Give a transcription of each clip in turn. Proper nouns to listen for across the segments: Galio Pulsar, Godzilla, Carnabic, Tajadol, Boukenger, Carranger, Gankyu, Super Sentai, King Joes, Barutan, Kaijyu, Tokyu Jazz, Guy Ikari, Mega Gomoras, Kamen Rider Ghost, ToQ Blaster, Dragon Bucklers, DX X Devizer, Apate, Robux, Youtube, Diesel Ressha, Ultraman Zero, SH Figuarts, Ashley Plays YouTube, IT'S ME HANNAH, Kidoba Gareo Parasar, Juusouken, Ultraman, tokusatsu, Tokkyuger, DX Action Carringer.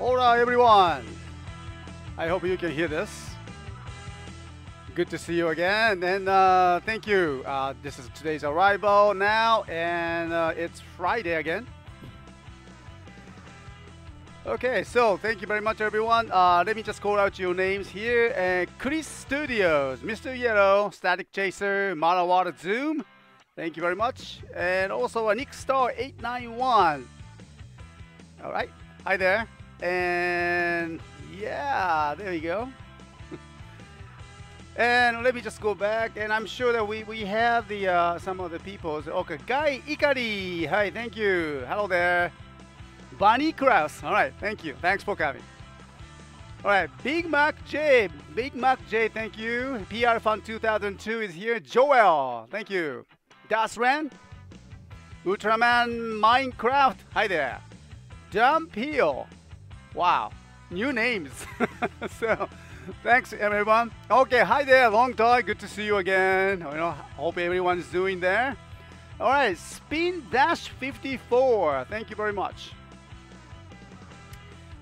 Hola everyone! I hope you can hear this. Good to see you again, and thank you. This is today's arrival now, and it's Friday again. Okay, so thank you very much everyone. Let me just call out your names here. Chris Studios, Mr. Yellow, Static Chaser, Manawara Zoom. Thank you very much. And also Nick Star 891. All right, hi there. And yeah, there we go. And let me just go back, and I'm sure that we have the some of the peoples. Okay, Guy Ikari, hi, thank you, hello there. Bonnie Kraus, all right, thank you, thanks for coming. All right, Big Mac J, thank you. PR Fund 2002 is here. Joel, thank you. Dasran, Ultraman Minecraft, hi there. Dump Hill. Wow, new names. So, thanks everyone. Okay, hi there, long time, good to see you again. You know, hope everyone's doing there. All right, Spin-54, thank you very much.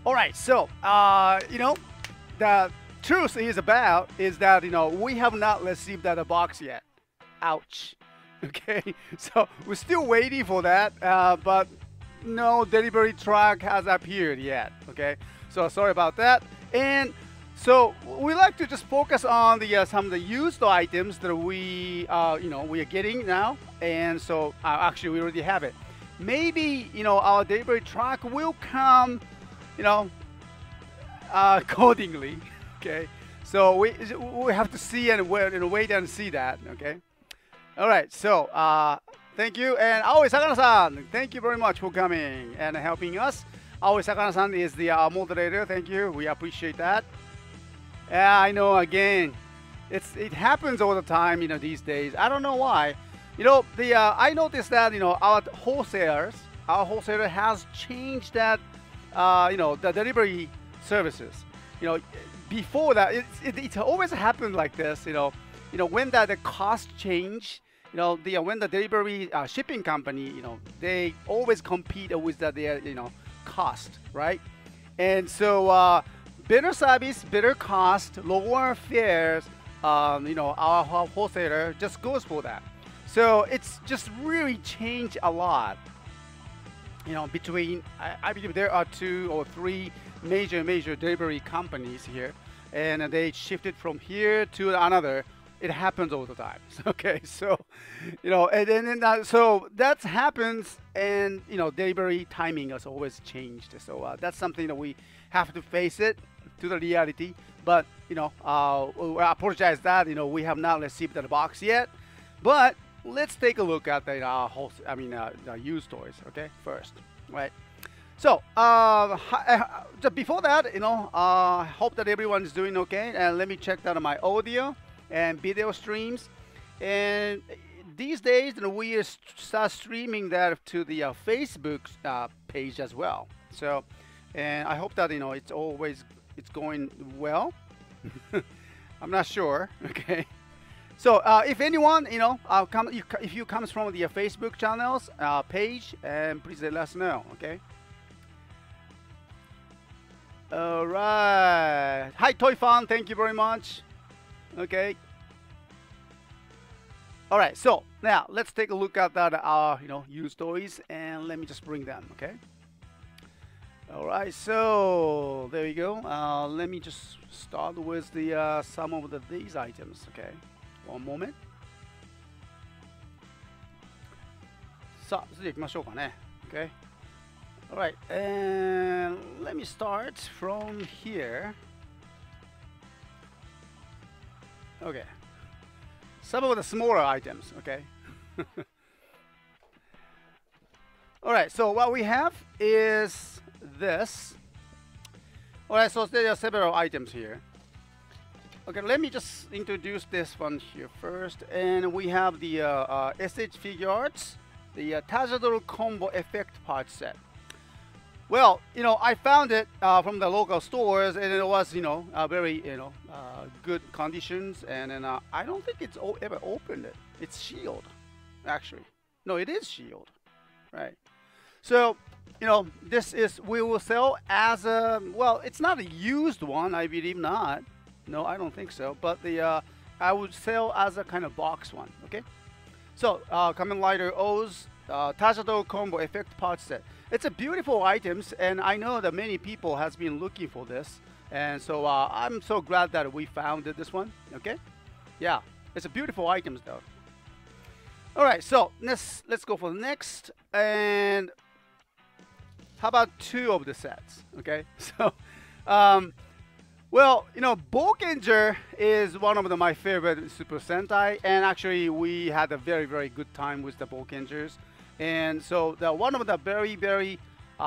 All right, so, you know, the truth is that, you know, we have not received that box yet. Ouch. Okay, so we're still waiting for that, but no delivery truck has appeared yet, okay? So sorry about that. And so we like to just focus on the some of the used items that we, you know, we are getting now. And so actually we already have it. Maybe, you know, our delivery truck will come, you know, accordingly, okay? So we have to see and wait and see that, okay? All right, so, thank you, and Aoi Sakana-san, thank you very much for coming and helping us. Aoi Sakana-san is the moderator, thank you, we appreciate that. I know, again, it happens all the time, you know, these days. I don't know why. You know, I noticed that, you know, our wholesaler has changed that, you know, the delivery services. You know, before that, it's always happened like this, you know, when the cost change. You know, when the delivery shipping company, you know, they always compete with their, you know, cost, right? And so better service, better cost, lower fares, you know, our wholesaler just goes for that. So it's just really changed a lot, you know, between, I believe there are 2 or 3 major delivery companies here, and they shifted from here to another. It happens all the time. Okay, so, you know, so that happens, and, you know, delivery timing has always changed. So that's something that we have to face it to the reality. But, you know, I apologize that, you know, we have not received that box yet. But let's take a look at the used toys, okay, first, right? So, before that, you know, I hope that everyone's doing okay. And let me check that on my audio and video streams, and these days we start streaming that to the Facebook page as well. So, and I hope that, you know, it's going well. I'm not sure. Okay, so if anyone, you know, if you comes from the Facebook channels page, and please let us know. Okay. All right. Hi, Toy Fan. Thank you very much. Okay. All right. So now let's take a look at that, you know, used toys, and let me just bring them. Okay. All right. So there you go. Let me just start with the some of these items. Okay. One moment. さあ、それで行きましょうかね. Okay. All right. And let me start from here. Okay, some of the smaller items, okay? All right, so what we have is this. All right, so there are several items here. Okay, let me just introduce this one here first. And we have the SH Figuarts, the Tajadol Combo Effect Part Set. Well, you know, I found it from the local stores, and it was, you know, very, you know, good conditions. And then I don't think it's ever opened it. It's sealed, actually. No, it is sealed, right? So, you know, this is, we will sell as a, well, it's not a used one, I believe not. No, I don't think so. But the, I would sell as a kind of box one, okay? So, Kamen Rider O's Tajadol Combo Effect Pouch Set. It's a beautiful items, and I know that many people has been looking for this. And so I'm so glad that we found this one, okay? Yeah, it's a beautiful items though. All right, so let's go for the next. And how about two of the sets, okay? So, well, you know, Boukenger is one of my favorite Super Sentai, and actually we had a very, very good time with the Boukengers. And so the one of the very, very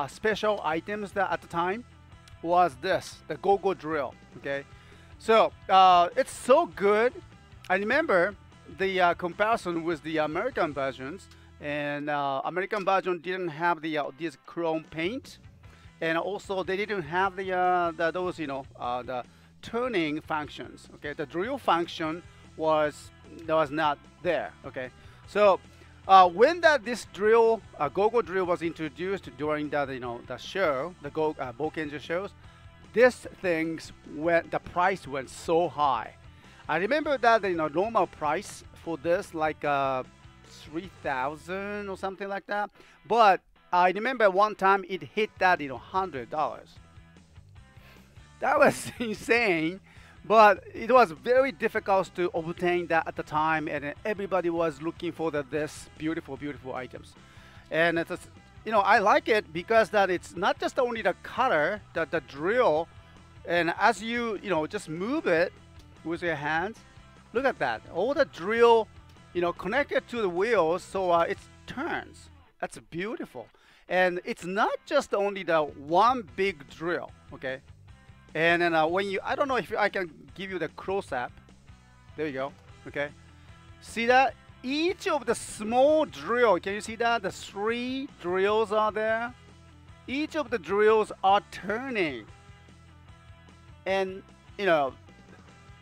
special items that at the time was this, the GoGo drill, okay? So it's so good. I remember the comparison with the American versions, and American version didn't have the this chrome paint, and also they didn't have the those, you know, the turning functions, okay? The drill function was not there, okay? So when this drill, GoGo drill was introduced during the, you know, the show, the Boukenger shows, this things went, the price went so high. I remember that, you know, normal price for this like 3,000 or something like that, but I remember one time it hit that, you know, $100. That was insane, but it was very difficult to obtain that at the time, and everybody was looking for this beautiful, beautiful items. And it's, you know, I like it because that it's not just only the cutter, that the drill, and as you know, just move it with your hands. Look at that, all the drill, you know, connected to the wheels, so it turns. That's beautiful. And it's not just only the one big drill, okay? And then when you, I don't know if I can give you the close-up. There you go, okay? See that? Each of the small drill, can you see that? The three drills are there. Each of the drills are turning. And, you know,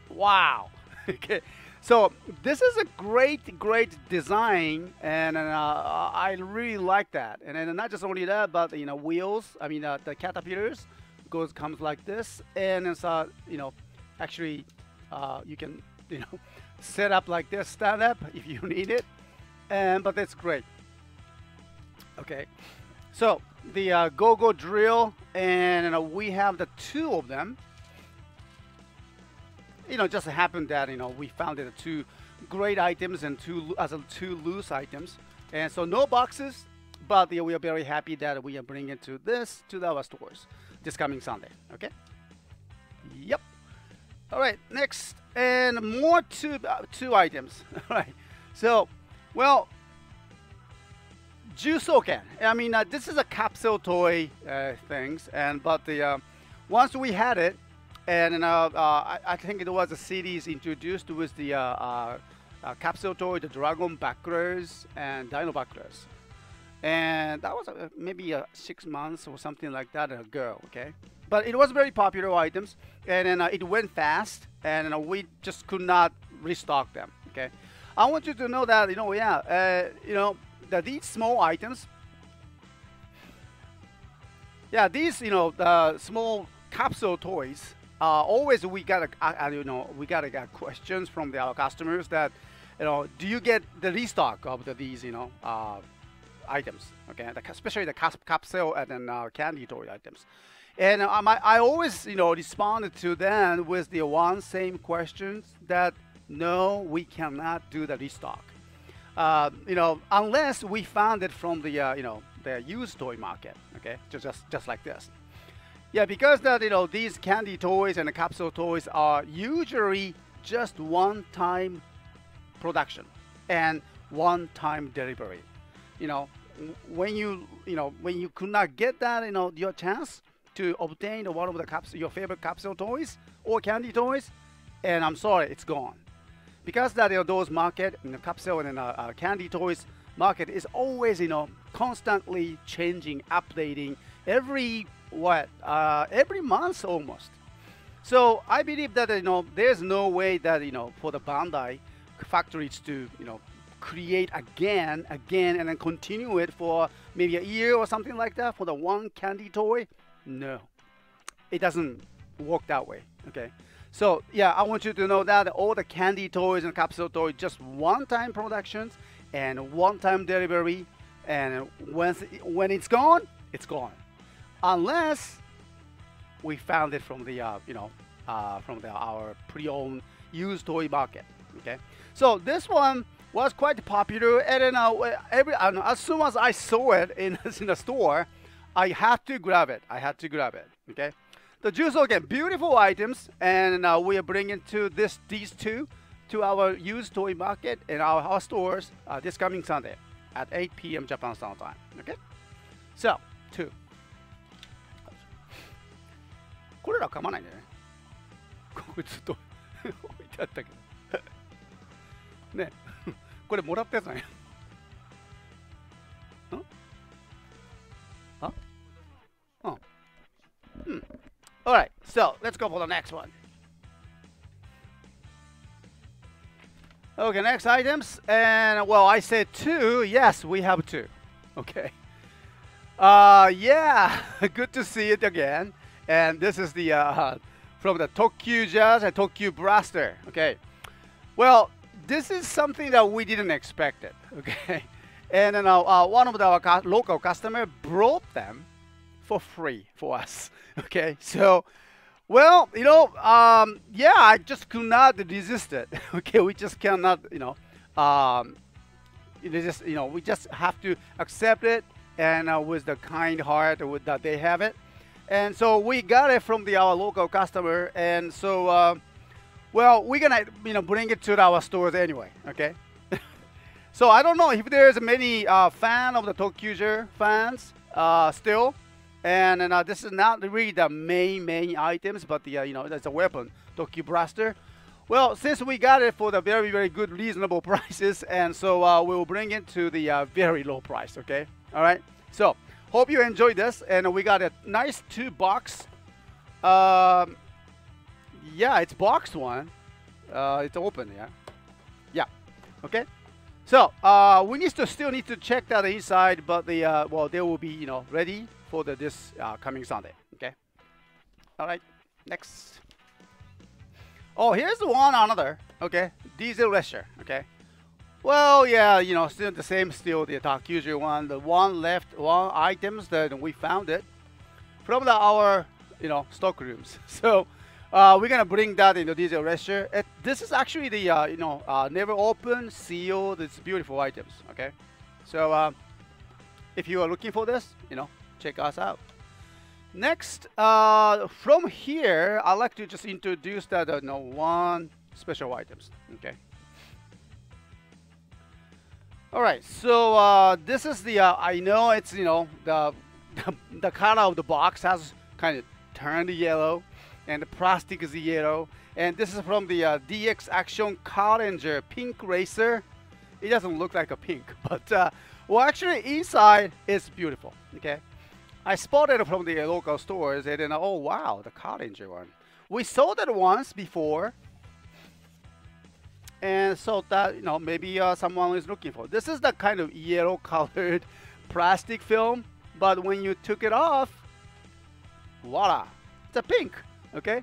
wow, okay? So this is a great, great design, and I really like that. And then not just only that, but, you know, wheels, I mean, the caterpillars comes like this, and it's, you know, actually you can, you know, set up like this, stand up if you need it, and but that's great. Okay, so the GoGo drill, and we have the two of them. You know, just happened that, you know, we found it two great items and two loose items, and so no boxes, but we are very happy that we are bringing to our stores this coming Sunday. Okay. Yep. All right. Next, and more two items. All right. So, well, Juusouken. I mean, this is a capsule toy things, and but the once we had it. And I think it was a series introduced with the capsule toy, the Dragon Bucklers and Dino Bucklers. And that was maybe 6 months or something like that ago, okay? But it was very popular items, and then it went fast, and we just could not restock them, okay? I want you to know that, you know, yeah, you know, that these small items, yeah, these, you know, the small capsule toys, always we got you know, we got questions from our customers that, you know, do you get the restock of these, you know, items, okay, especially the capsule and then candy toy items. And I always, you know, responded to them with the one same questions that no, we cannot do the restock, you know, unless we found it from the you know, the used toy market, okay, just like this. Yeah, because that, you know, these candy toys and the capsule toys are usually just one-time production and one-time delivery. You know, when you could not get that, you know, your chance to obtain one of the your favorite capsule toys or candy toys, and I'm sorry, it's gone. Because that, you know, those market, you know, capsule and candy toys market is always, you know, constantly changing, updating every month almost. So I believe that, you know, there's no way that, you know, for the Bandai factories to, you know, create again, and then continue it for maybe a year or something like that for the one candy toy? No, it doesn't work that way, okay? So yeah, I want you to know that all the candy toys and capsule toys, just one-time productions and one-time delivery, and when it's gone, it's gone. Unless we found it from the our pre-owned used toy market. Okay, so this one was quite popular, and then as soon as I saw it in the store, I had to grab it. Okay, the Juusouken, beautiful items, and we are bringing these two to our used toy market in our stores this coming Sunday at 8 PM Japan Standard Time. Okay, so two. これら噛まないんだよね。ここずっと置いてあったけど。ね。これもらったやつなんや。ん？あ？うん。うん。All right, so let's go for the next one. Okay, next items, and well, I said two. Yes, we have two. Okay. Yeah, good to see it again. And this is the from the Tokyu Jazz and ToQ Blaster. Okay, well, this is something that we didn't expect it. Okay, and then one of our local customer brought them for free for us. Okay, so well, you know, yeah, I just could not resist it. Okay, we just cannot, you know, it is just, you know, we just have to accept it, and with the kind heart with that they have it. And so we got it from our local customer, and so well, we're gonna, you know, bring it to our stores anyway. Okay. So I don't know if there's many fan of the Tokkyuger fans still, and this is not really the main items, but the you know, that's a weapon, ToQ Blaster. Well, since we got it for the very good reasonable prices, and so we will bring it to the very low price. Okay. All right. So. Hope you enjoyed this, and we got a nice two box. Yeah, it's box one. It's open, yeah. Yeah. Okay. So we still need to check that inside, but the well, they will be, you know, ready for this coming Sunday. Okay. All right. Next. Oh, here's another. Okay. Diesel Ressha. Okay. Well, yeah, you know, still the same, still the ToQger one, the one items that we found it from our, you know, stock rooms. So we're gonna bring that in the Diesel Ressha. This is actually the you know, never open, sealed. It's beautiful items. Okay, so if you are looking for this, you know, check us out. Next, from here, I'd like to just introduce that you know, one special items. Okay. All right, so this is the, I know it's, you know, the color of the box has kind of turned yellow, and the plastic is yellow, and this is from the DX Action Carringer Pink Racer. It doesn't look like a pink, but, well, actually, inside is beautiful, okay? I spotted it from the local stores, and then, oh, wow, the Carranger one. We saw that once before. And so that, you know, maybe someone is looking for. This is the kind of yellow colored plastic film, but when you took it off, voila, it's a pink. Okay,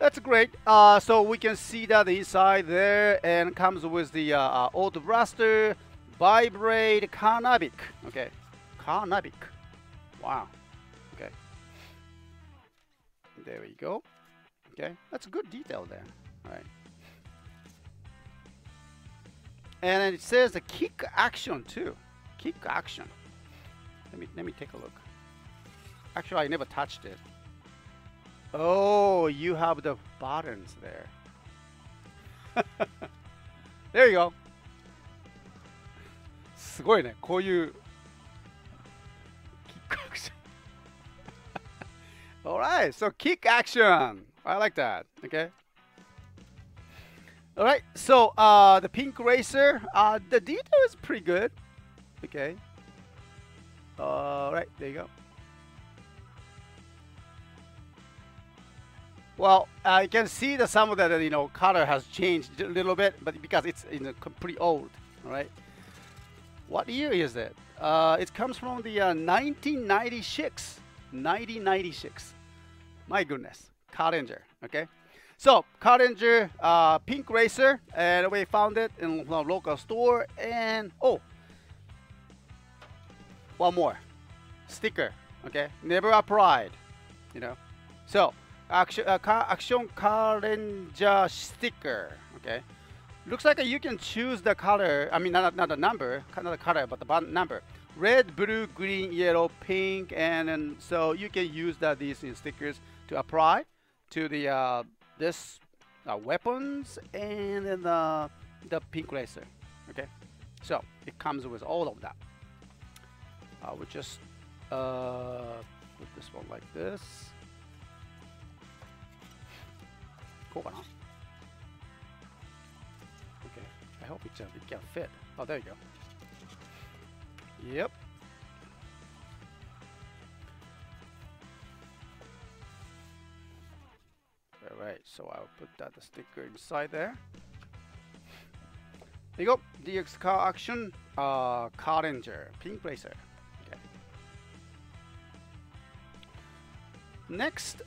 that's great. So we can see that inside there, and comes with the Auto Blaster, Vibrate, Carnabic. Okay, Carnabic. Wow. Okay, there we go. Okay, that's good detail there. All right. And it says the kick action too. Kick action. Let me take a look. Actually, I never touched it. Oh, you have the buttons there. There you go. すごいね。こういうキックアクション。All right, so kick action. I like that. Okay. All right, so the Pink Racer, the detail is pretty good. Okay. All right, there you go. Well, you can see that some of that, you know, color has changed a little bit, but because it's, you know, pretty old. right? What year is that? It comes from the 1996. 1996. My goodness. Carranger, okay? So, Carranger Pink Racer, and we found it in a local store, and oh, one more sticker, okay? Never applied, you know. So, Action Carranger sticker, okay? Looks like you can choose the color, I mean, not the number, not the color, but the number. Red, blue, green, yellow, pink, and so you can use these stickers to apply to the weapons and then the pink racer, okay? So it comes with all of that. I will just put this one like this. Cool, huh? Okay, I hope it can fit. Oh, there you go. Yep. Alright, so I'll put the sticker inside there. There you go, DX Car Action Carranger, Pink Racer. Okay. Next,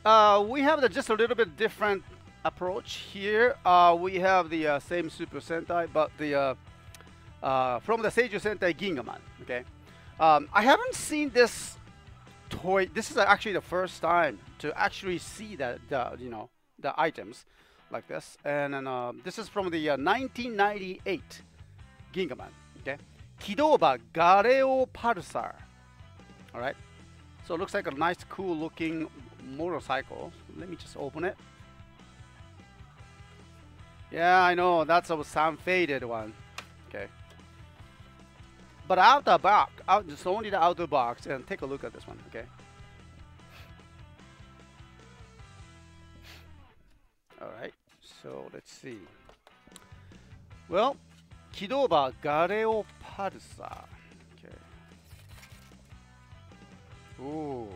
we have just a little bit different approach here. We have the same Super Sentai, but the from the Seiju Sentai Gingaman. Okay, I haven't seen this toy. This is actually the first time to actually see that the items like this, and then this is from the 1998 Gingaman. Okay, Kidoba Gareo Parasar. All right, so it looks like a nice, cool-looking motorcycle. Let me just open it. Yeah, I know that's a sun-faded one. Okay. But outer box, just only the outer box, and take a look at this one, okay? All right, so let's see. Well, Kidoba Gareo Parasar, okay. Ooh.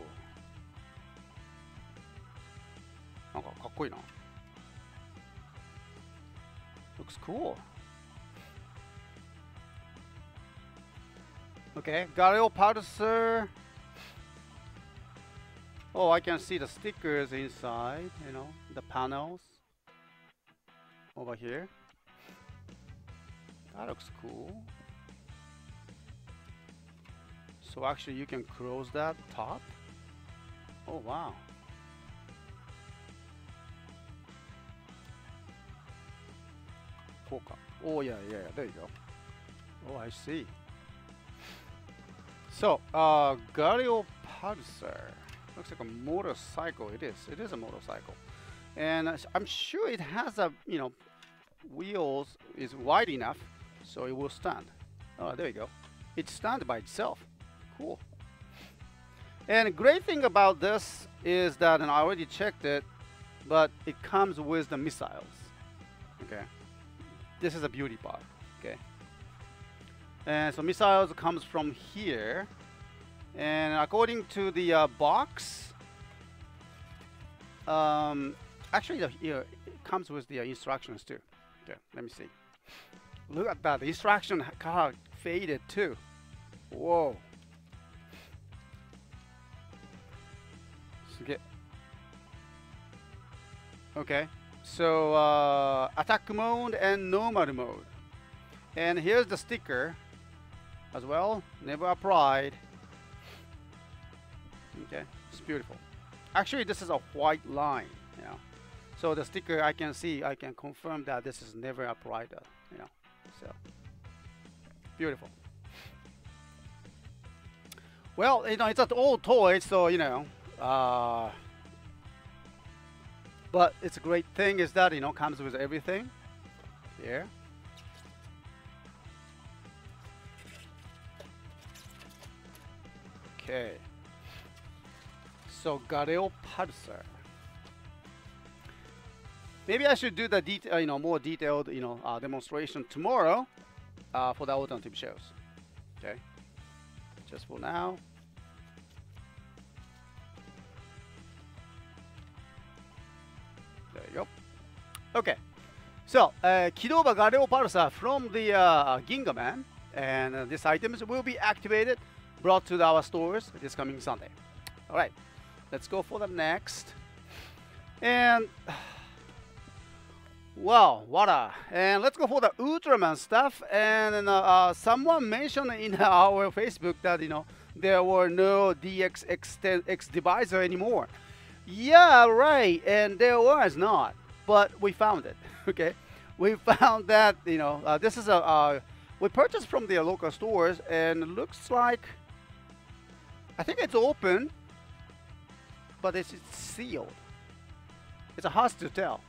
Looks cool. Okay, Galio Pulsar. Oh, I can see the stickers inside, you know, the panels over here. That looks cool. So actually you can close that top. Oh, wow. Oh, yeah, there you go. Oh, I see. So, Galio Pulsar, looks like a motorcycle. It is a motorcycle. And I'm sure it has wheels is wide enough, so it will stand. Oh, there you go. It stands by itself. Cool. And the great thing about this is that, and I already checked it, but it comes with the missiles. Okay. This is a beauty part, okay. And so missiles comes from here, and according to the box, actually it comes with the instructions too. Okay, let me see. Look at that, the instruction card faded too. Whoa. Okay, so attack mode and normal mode. And here's the sticker. As well, never applied. Okay, it's beautiful. Actually, this is a white line, you know. So the sticker, I can see, I can confirm that this is never applied, you know. So beautiful. Well, you know, it's an old toy, so you know. But it's a great thing is that comes with everything. Here. Okay, so Galio Pulsar. Maybe I should do the more detailed, demonstration tomorrow for the alternative shows. Okay, just for now. There you go. Okay, So, Kidoba Gareo Parasar from the Gingaman, and these items will be activated, brought to our stores this coming Sunday. All right, let's go for the next. And wow, what a! And let's go for the Ultraman stuff. And someone mentioned in our Facebook that there were no DX X Devizer anymore. Yeah, right. And there was not, but we found it. Okay, we found that this is a we purchased from the local stores, and it looks like I think it's open, but it's sealed. It's hard to tell.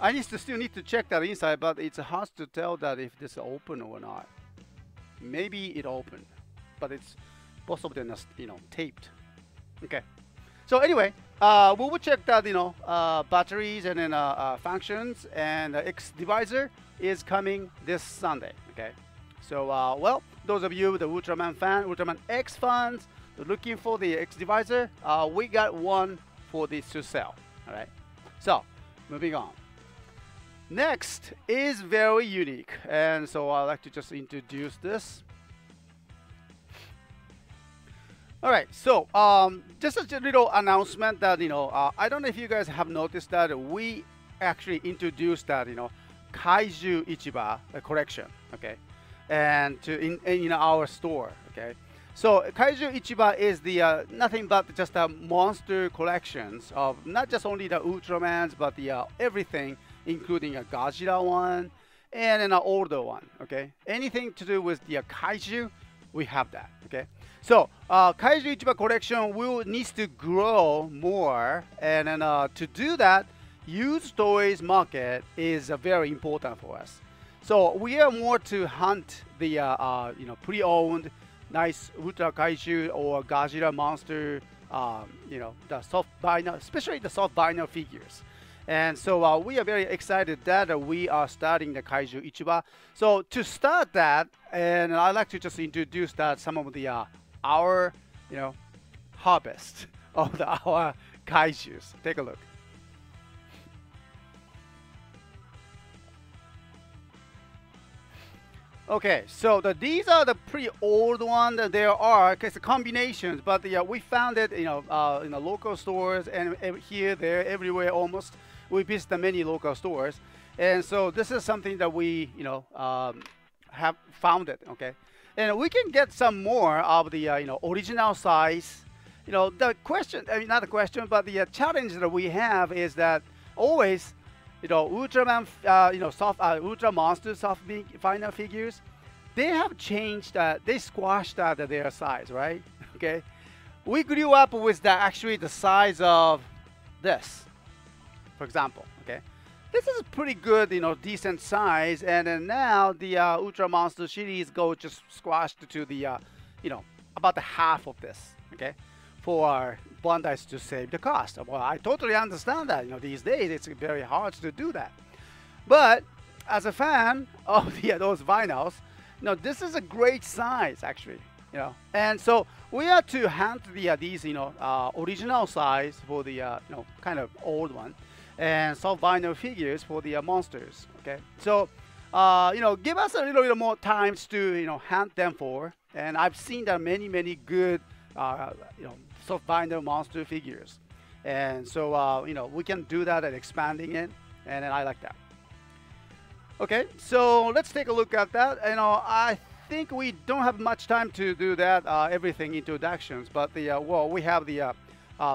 I still need to check that inside, but it's hard to tell that if this is open or not. Maybe it opened, but it's both of them are taped. Okay. So anyway, we will check that batteries and then functions, and X Devizer is coming this Sunday. Okay. So well, those of you the Ultraman fan, Ultraman X fans, looking for the X Devizer, we got one for this to sell. All right. So moving on. Next is very unique, and so I'd like to just introduce this. All right, so just a little announcement that I don't know if you guys have noticed that we actually introduced that Kaiju Ichiba collection, okay, and to in our store, okay. So Kaiju Ichiba is the nothing but just a monster collections of not just only the Ultramans, but the everything, including a Godzilla one and an older one, okay? Anything to do with the Kaiju, we have that, okay? So, Kaiju Ichiba collection will needs to grow more, and then to do that, used toys market is very important for us. So, we are more to hunt the, pre-owned, nice Ultra Kaiju or Godzilla monster, the soft vinyl, especially the soft vinyl figures. And so we are very excited that we are starting the Kaiju Ichiba. So to start that, and I'd like to just introduce that some of the our harvest of our Kaijus. Take a look. Okay, so these are the pretty old ones that there are, because the combinations, but we found it in the local stores and here, there, everywhere almost. We visit many local stores, and so this is something that we, have found it. Okay, and we can get some more of the, original size. The question, I mean, not the question, but the challenge that we have is that always, Ultraman, Ultra Monster soft final figures, they have changed. They squashed their size, right? Okay, we grew up with that actually the size of this. For example, okay, this is a pretty good, decent size, and then now the Ultra Monster series go just squashed to the, about the half of this, okay, for Bandai to save the cost. Well, I totally understand that. These days it's very hard to do that, but as a fan of those vinyls, this is a great size actually, and so we are to hunt the these, original size for the, kind of old one. And soft vinyl figures for the monsters. Okay, so give us a little bit more time to hunt them for. And I've seen that many good soft vinyl monster figures. And so we can do that and expanding it. And I like that. Okay, so let's take a look at that. I think we don't have much time to do that everything introductions, but the well, we have the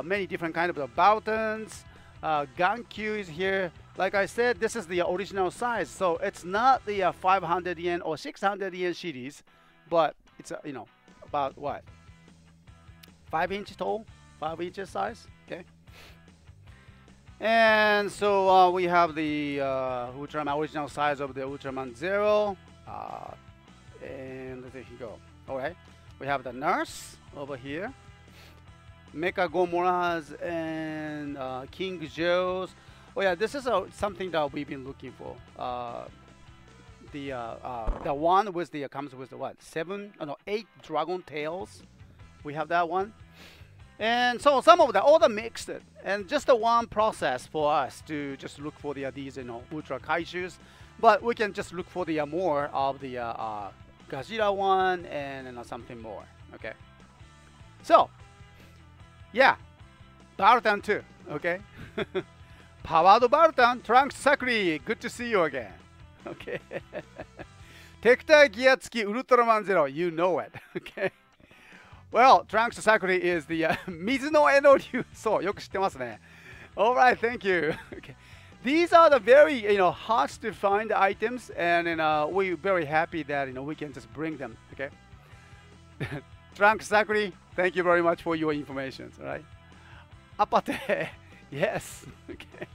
many different kind of the buttons. Gankyu is here. Like I said, this is the original size, so it's not the 500 yen or 600 yen series, but it's about what, 5 inches tall, 5 inches size. Okay, and so we have the Ultraman original size of the Ultraman Zero, and there you go. All right, we have the nurse over here. Mega Gomoras and King Joes. Oh yeah, this is something that we've been looking for. The one with the comes with the what? 8 dragon tails. We have that one. And so some of the order mixed it, and just the one process for us to just look for the these ultra kaijus, but we can just look for the more of the Gajira one and something more. Okay, so yeah, Barutan too. Okay, Powered Barutan, Trunks Sakri, good to see you again. Okay, Tektai Giyatsuki Ultraman Zero, you know it. Okay. Well, Trunks Sakri is the Mizuno Eno Ryu. So, yoku shitemasu ne. All right, thank you. Okay. These are the very, hard to find items, and we're very happy that, we can just bring them, okay? Trunks Sakri, thank you very much for your information, all right? Apate, yes, okay.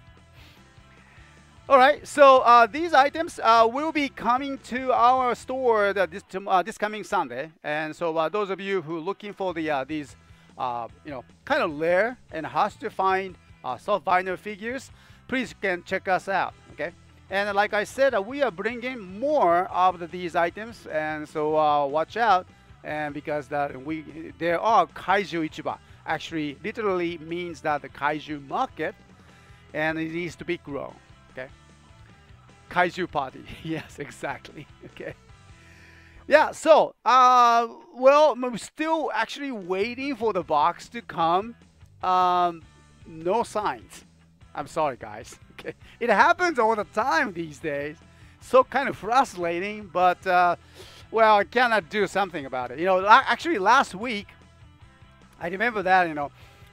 All right, so these items will be coming to our store this coming Sunday, and so those of you who are looking for the these, kind of rare and hard to find soft vinyl figures, please can check us out. Okay, and like I said, we are bringing more of these items, and so watch out, and because that there are Kaiju Ichiba, actually literally means that the Kaiju market, and it needs to be grown. Kaiju party, yes, exactly. Okay, yeah. So, well, I'm still actually waiting for the box to come. No signs. I'm sorry, guys. Okay, it happens all the time these days. So kind of frustrating, but well, I cannot do something about it. Actually, last week, I remember that.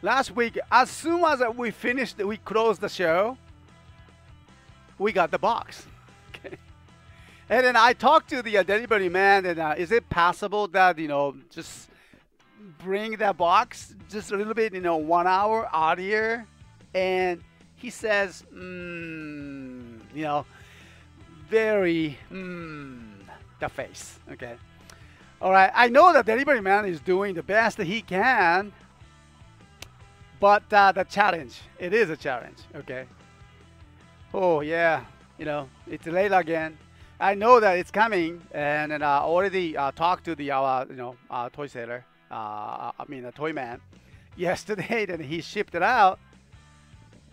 Last week, as soon as we finished, we closed the show. We got the box, okay. And then I talked to the delivery man, and is it possible that, just bring that box just a little bit, 1 hour earlier? And he says, very, the face, okay. All right, I know the delivery man is doing the best that he can, but the challenge, it is a challenge, okay. Oh yeah, it's late again. I know that it's coming, and I already talked to the toy seller. I mean the toy man yesterday, and he shipped it out.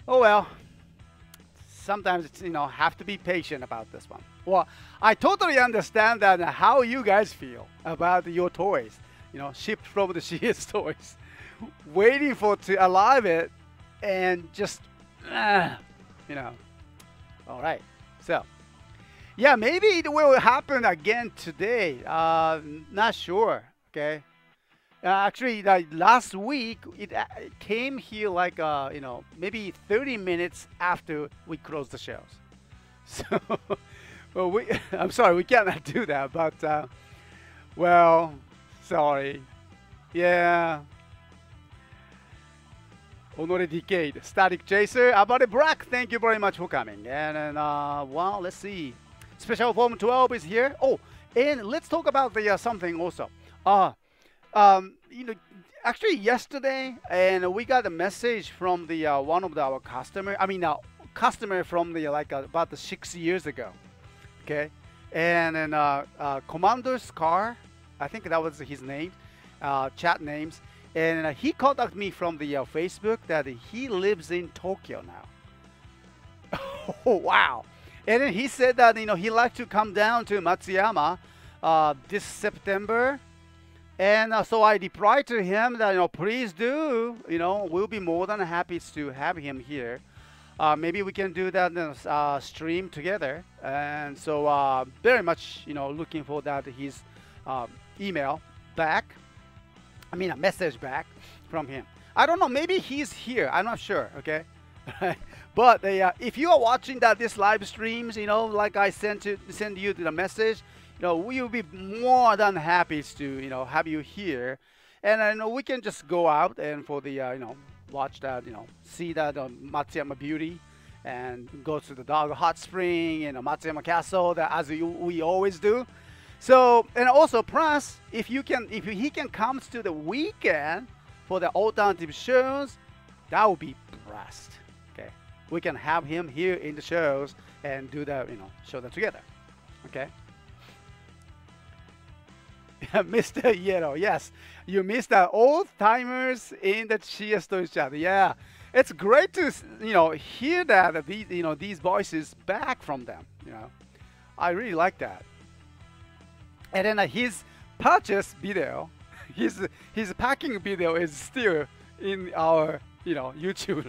Oh well, sometimes it's have to be patient about this one. Well, I totally understand that how you guys feel about your toys, shipped from the Sheer Toys, waiting for to arrive it, and just All right, so yeah, maybe it will happen again today. Not sure. Okay, actually, last week it came here like maybe 30 minutes after we closed the shelves. So, well, I'm sorry, we cannot do that. But well, sorry. Yeah. Honore Decade, Static Chaser, Abare Black, thank you very much for coming. And well, let's see. Special Form 12 is here. Oh, and let's talk about the something also. Actually yesterday, and we got a message from the one of our customer. I mean, customer from the about 6 years ago. Okay, and then Commander Scar, I think that was his name, chat names. And he contacted me from the Facebook that he lives in Tokyo now. Oh, wow. And then he said that, he liked to come down to Matsuyama this September. And so I replied to him that, please do. We'll be more than happy to have him here. Maybe we can do that stream together. And so very much, looking for that his email back. I mean, a message back from him. I don't know, maybe he's here, I'm not sure, okay? But if you are watching this live streams, like I send you the message, we will be more than happy to, have you here. And I know we can just go out and for the, watch that, see that Matsuyama beauty and go to the dog hot spring and Matsuyama Castle, as we always do. So, and also plus, if he can come to the weekend for the alternative shows, that would be blessed. Okay, we can have him here in the shows and do that, show that together. Okay. Mr. Yellow, yes. You missed the old-timers in the Cheers to each other. Yeah, it's great to, hear that, these voices back from them, I really like that. And then his purchase video, his packing video is still in our, YouTube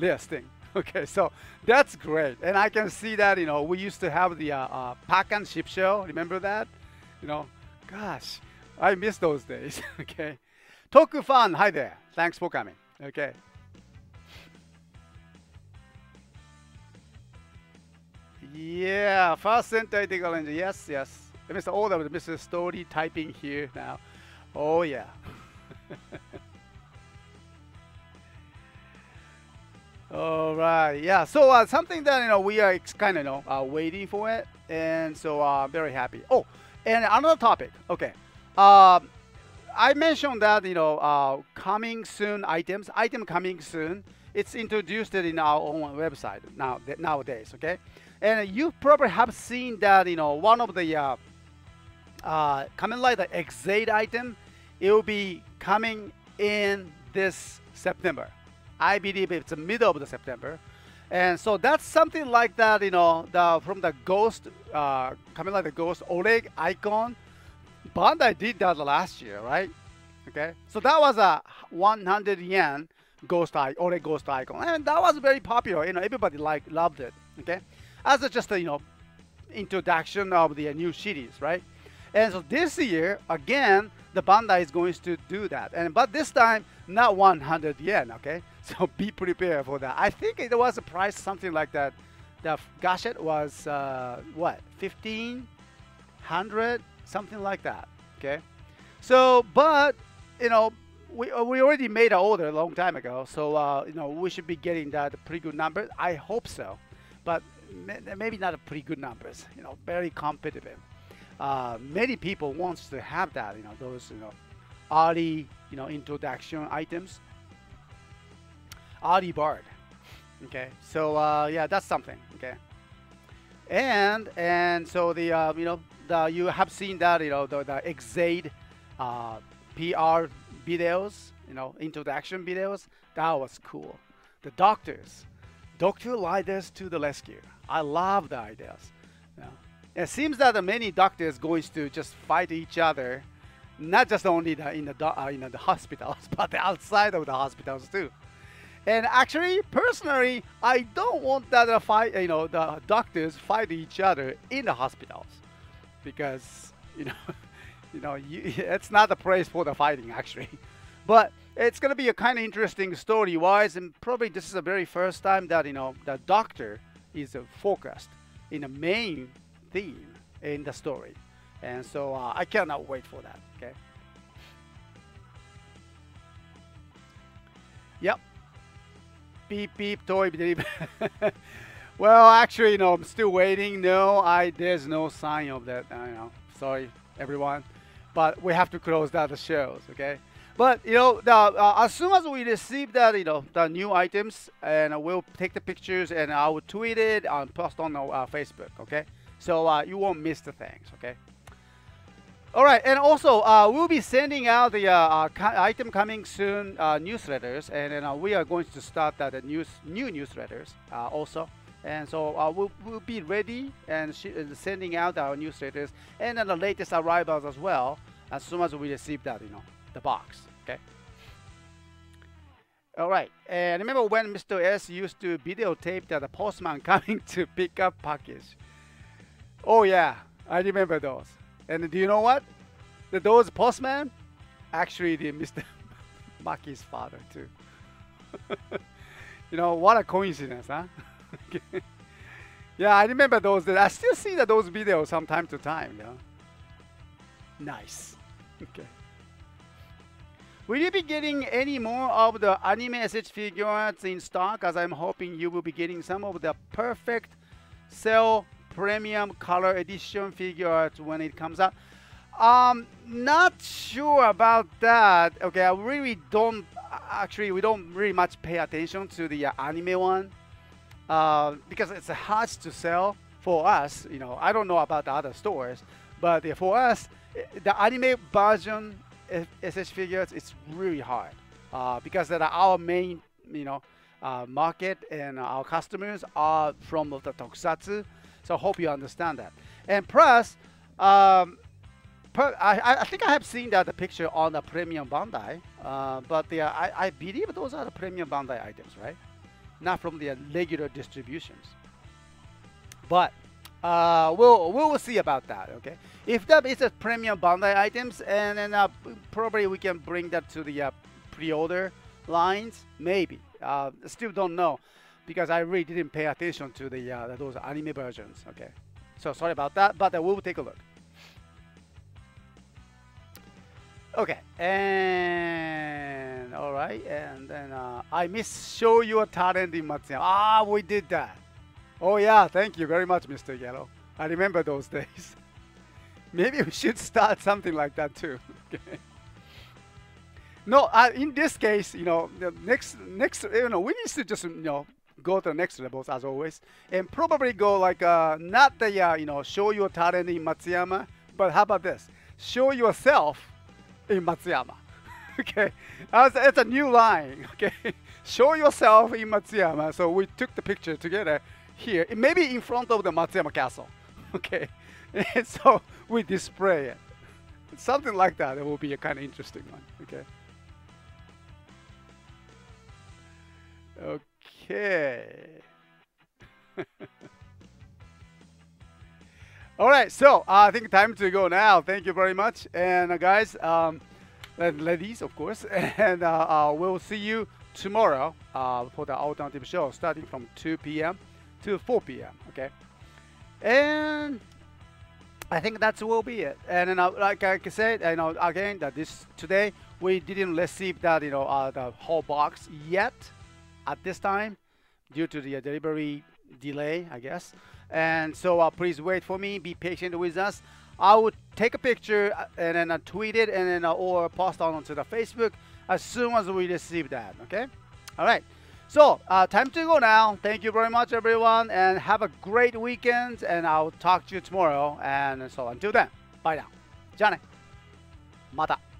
listing. Okay, so that's great. And I can see that, we used to have the pack and ship show. Remember that? Gosh, I miss those days. Okay. Toku fan, hi there. Thanks for coming. Okay. Yeah, first Sentai Digger. Yes, yes. Mr. Oda with Mr. Story typing here now. Oh, yeah. All right, yeah. So something that we are kind of waiting for it, and so very happy. Oh, and another topic. Okay, I mentioned that coming soon items, item coming soon. It's introduced in our own website now nowadays. Okay, and you probably have seen that one of the Kamen Rider Ex-Aid item. It will be coming in this September. I believe it's the middle of the September, and so that's something like that. From the Ghost, Kamen Rider Ghost Oleg icon, Bandai did that last year, right? Okay, so that was a 100 yen Ghost Oleg Ghost icon, and that was very popular. Everybody loved it. Okay, as a, just a introduction of the new series, right? And so this year again, the Bandai is going to do that, but this time not 100 yen. Okay. So be prepared for that. I think it was a price something like that. The gasket was what, 1,500, something like that. Okay. So, but we already made an order a long time ago. So we should be getting that pretty good number. I hope so, but maybe not a pretty good numbers. Very competitive. Many people wants to have that. Those early introduction items. Audi Bard. Okay, so yeah, that's something. Okay, and so the you have seen that the Ex-Aid PR videos, introduction videos. That was cool. The Doctor Riders to the rescue. I love the ideas. It seems that many doctors going to just fight each other, not just only in the hospitals, but outside of the hospitals too. And actually, personally, I don't want that fight. The doctors fight each other in the hospitals because it's not the place for the fighting actually. But it's gonna be a kind of interesting story-wise, and probably this is the very first time that the doctor is focused in the main theme in the story, and so I cannot wait for that. Okay. Yep. Beep beep toy beep. Well, actually, I'm still waiting. No, there's no sign of that. Sorry, everyone, but we have to close down the shows. Okay. But as soon as we receive that, the new items, and we'll take the pictures, and I will tweet it and post on Facebook. Okay. So you won't miss the things. Okay. All right, and also we'll be sending out the item coming soon newsletters, and then we are going to start that new newsletters also, and so we'll be ready and sending out our newsletters and then the latest arrivals as well as soon as we receive that, the box. Okay. All right, and remember when Mr. S used to videotape that the postman coming to pick up package? Oh yeah, I remember those. And do you know what? Those postman, actually, the Mr. Maki's father too. What a coincidence, huh? Okay. Yeah, I remember those. I still see those videos from time to time. Nice. Okay. Will you be getting any more of the anime SH figures in stock? As I'm hoping you will be getting some of the perfect cell premium color edition figures when it comes out. Not sure about that. Okay, I really don't. Actually, we don't really much pay attention to the anime one because it's hard to sell for us, you know, I don't know about the other stores, but for us, the anime version SH Figuarts, it's really hard because that our main, you know, market and our customers are from the tokusatsu. So hope you understand that. And plus, I think I have seen that the picture on the premium Bandai, but the, I believe those are the premium Bandai items, right? Not from the regular distributions. But we'll see about that, okay? If that is a premium Bandai items, and then probably we can bring that to the pre-order lines, maybe. Still don't know, because I really didn't pay attention to the those anime versions, okay? So sorry about that, but we'll take a look. Okay, and all right, and then I miss show your talent in Matsuyama. Ah, we did that. Oh yeah, thank you very much, Mr. Yellow. I remember those days. Maybe we should start something like that too. Okay. No, in this case, you know, the next, you know, we need to just, you know, go to the next levels as always, and probably go like not the you know, show your talent in Matsuyama, but how about this? Show yourself in Matsuyama. Okay, it's a new line. Okay, show yourself in Matsuyama. So we took the picture together here, maybe in front of the Matsuyama castle. Okay, and so we display it, something like that. It will be a kind of interesting one. Okay. Okay. All right, so I think time to go now. Thank you very much, and guys, and ladies, of course, and we'll see you tomorrow for the alternative show, starting from 2 p.m. to 4 p.m. Okay, and I think that will be it. And then, like I said, you know, again, that this today we didn't receive that, you know, the whole box yet at this time due to the delivery delay, I guess. And so please wait for me, be patient with us. I would take a picture and then tweet it, and then or post on onto the Facebook as soon as we receive that, okay? All right, so time to go now. Thank you very much, everyone, and have a great weekend, and I'll talk to you tomorrow. And so until then, bye now. Jane, mata.